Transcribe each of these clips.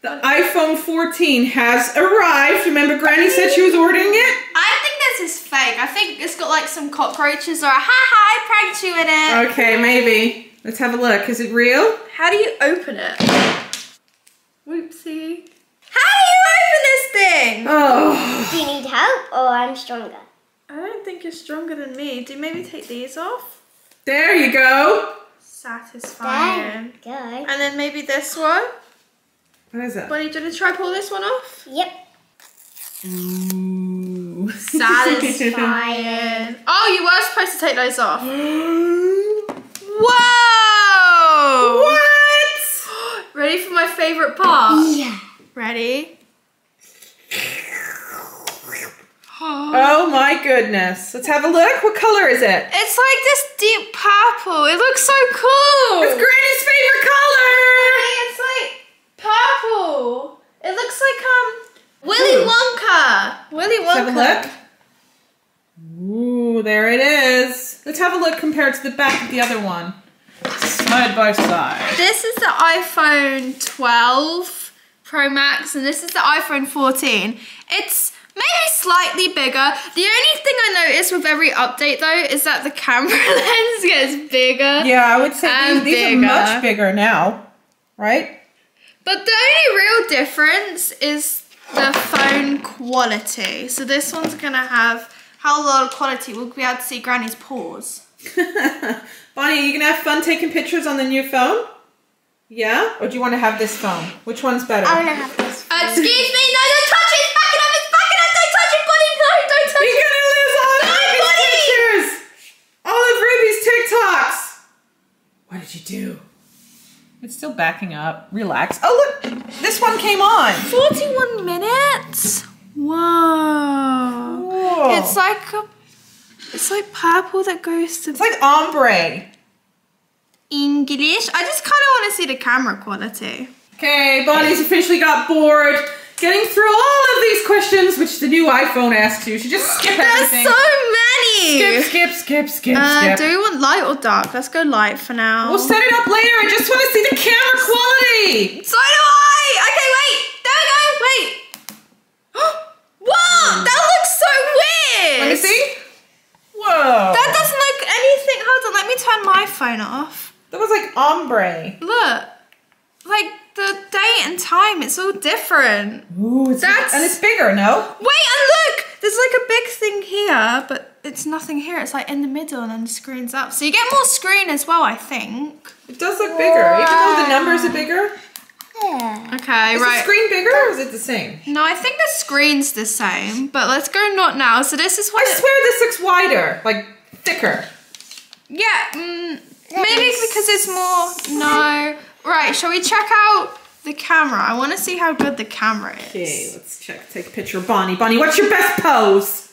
The iPhone 14 has arrived. Remember Granny said she was ordering it? I think this is fake. I think it's got like some cockroaches or a ha-ha, I pranked you in it. Okay, maybe. Let's have a look. Is it real? How do you open it? Whoopsie. How do you open this thing? Oh. Do you need help or I'm stronger? I don't think you're stronger than me. Do you maybe take these off? There you go. Satisfying. There you go. And then maybe this one. What is it? Bonnie, do you want to try pull this one off? Yep. Ooh. Satisfying. Oh, you were supposed to take those off. Whoa! What? Ready for my favourite part? Yeah. Ready? Oh my goodness. Let's have a look. What colour is it? It's like this deep purple. It looks so cool. It's Granny's favourite colour. It's like... purple. It looks like Willy Wonka. Willy Wonka. Let's have a look. Ooh, there it is. Let's have a look compared to the back of the other one. Side by side. This is the iPhone 12 Pro Max and this is the iPhone 14. It's maybe slightly bigger. The only thing I notice with every update though is that the camera lens gets bigger. Yeah, I would say these are much bigger now, right? But the only real difference is the phone quality. So this one's gonna have how low of quality? We'll be able to see Granny's paws. Bonnie, are you gonna have fun taking pictures on the new phone? Yeah? Or do you wanna have this phone? Which one's better? I wanna have this phone. Excuse me, no, don't touch it! Back it up, it's back it up! Don't touch it, Bonnie! No, don't touch it! You're gonna lose all of Ruby's pictures! All of Ruby's TikToks! What did you do? It's still backing up. Relax. Oh, look! This one came on! 41 minutes? Whoa. Cool. It's like a... it's like purple that goes to... it's like ombre. English. I just kind of want to see the camera quality. Okay, Bonnie's officially got bored getting through all of these questions, which the new iPhone asks you. She just skip everything. There's so many! Skip. Do we want light or dark? Let's go light for now. We'll set it up later. I just want to see the camera quality. So do I. Okay, wait. There we go. Wait. Whoa! That looks so weird. Let me see. Whoa. That doesn't look anything. Hold on. Let me turn my phone off. That was like ombre. Look. Like the date and time. It's all different. Ooh, it's and it's bigger, no? Wait, and look. There's like a big thing here, but it's nothing here. It's like in the middle and then the screen's up. So you get more screen as well, I think. It does look bigger, even though the numbers are bigger. Yeah. Okay, is the screen bigger or is it the same? No, I think the screen's the same, but let's go not now. So this is what... I swear this looks wider, like thicker. Yeah, maybe because it's more... no. Right, shall we check out the camera? I want to see how good the camera is. Okay, let's check. Take a picture of Bonnie. Bonnie, what's your best pose?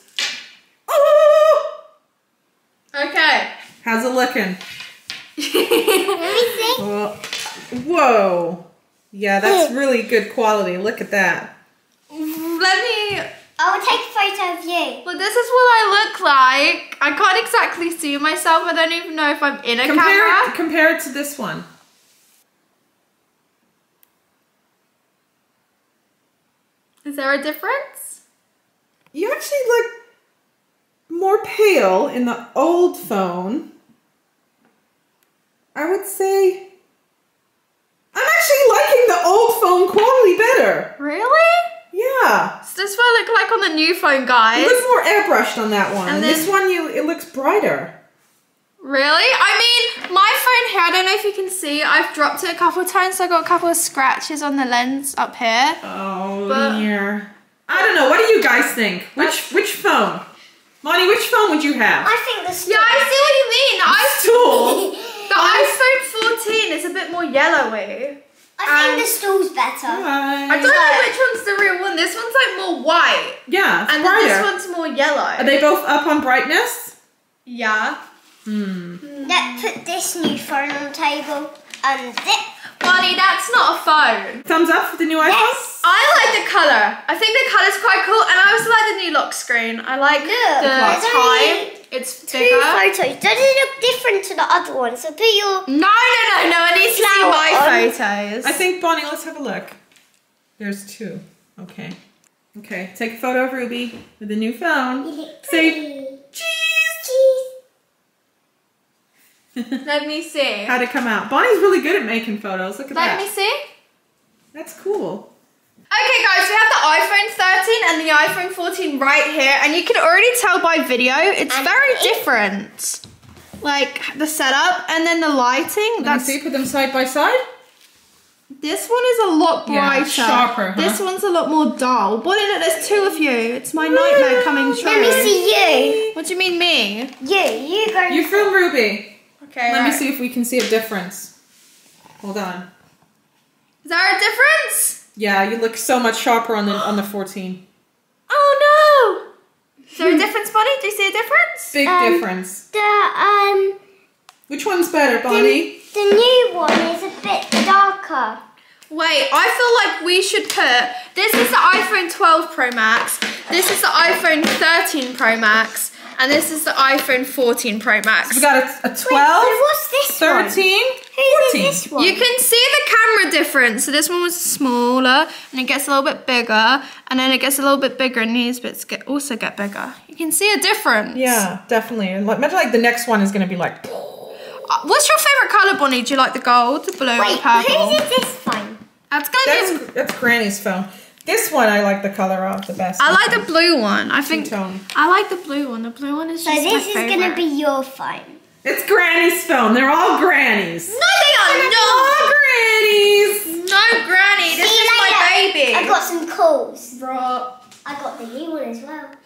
Okay. How's it looking? Whoa. Yeah, that's really good quality. Look at that. I'll take a photo of you. Well, this is what I look like. I can't exactly see myself. I don't even know if I'm in a camera. Compare it to this one. Is there a difference? You actually look... more pale in the old phone. I would say I'm actually liking the old phone quality better. Really? Yeah. So this is what I look like on the new phone, guys. You look more airbrushed on that one. And this one, it looks brighter. Really? I mean, my phone here, I don't know if you can see, I've dropped it a couple of times, so I got a couple of scratches on the lens up here. Oh, dear. I don't know. What do you guys think? Which phone? Bonnie, which phone would you have? I think the stool. Yeah, I see what you mean. The iPhone 14 is a bit more yellowy. I think the stool's better. Right. I don't know which one's the real one. This one's like more white. Yeah, it's brighter. Then this one's more yellow. Are they both up on brightness? Yeah. Let's put this new phone on the table and zip. Bonnie, that's not a phone. Thumbs up for the new iPhone? Yes. I like the colour. I think the colour's quite cool. And I also like the new lock screen. I like the time. It's bigger. Two photos. Does it look different to the other one? So put your... no, I need to see my photos. I think, Bonnie, let's have a look. There's two. Okay. Okay. Take a photo of Ruby with the new phone. Say cheese. Let me see. How'd it come out? Bonnie's really good at making photos. Look at that. Let me see. That's cool. Okay guys, we have the iPhone 13 and the iPhone 14 right here, and you can already tell by video it's very different. Like the setup and then the lighting. Let me see, put them side by side. This one is a lot brighter. Yeah, sharper, huh? This one's a lot more dull. Bonnie, look, there's two of you. It's my nightmare coming true. Let me see you. What do you mean me? You guys. You film Ruby. Okay. Let me see if we can see a difference. Hold on. Is there a difference? Yeah, you look so much sharper on the 14. Oh no! Is there a difference, Bonnie? Do you see a difference? Big difference. Which one's better, Bonnie? The new one is a bit darker. Wait, I feel like we should put... This is the iPhone 12 Pro Max. This is the iPhone 13 Pro Max. And this is the iPhone 14 Pro Max. So we got a 12, wait, what's this 13, one? 14. This one? You can see the camera difference. So this one was smaller, and it gets a little bit bigger, and then it gets a little bit bigger, and these bits also get bigger. You can see a difference. Yeah, definitely. Imagine like the next one is going to be like... What's your favorite color, Bonnie? Do you like the gold, the blue, or purple? Wait, who is this phone? That's Granny's phone. This one I like the color of the best. I like the blue one. I think I like the blue one. The blue one is just my favorite. So this is gonna be your phone. It's Granny's phone. They're all Granny's. No, they are not. All Granny's. No, Granny. This is my baby. I got some calls. Bro, I got the new one as well.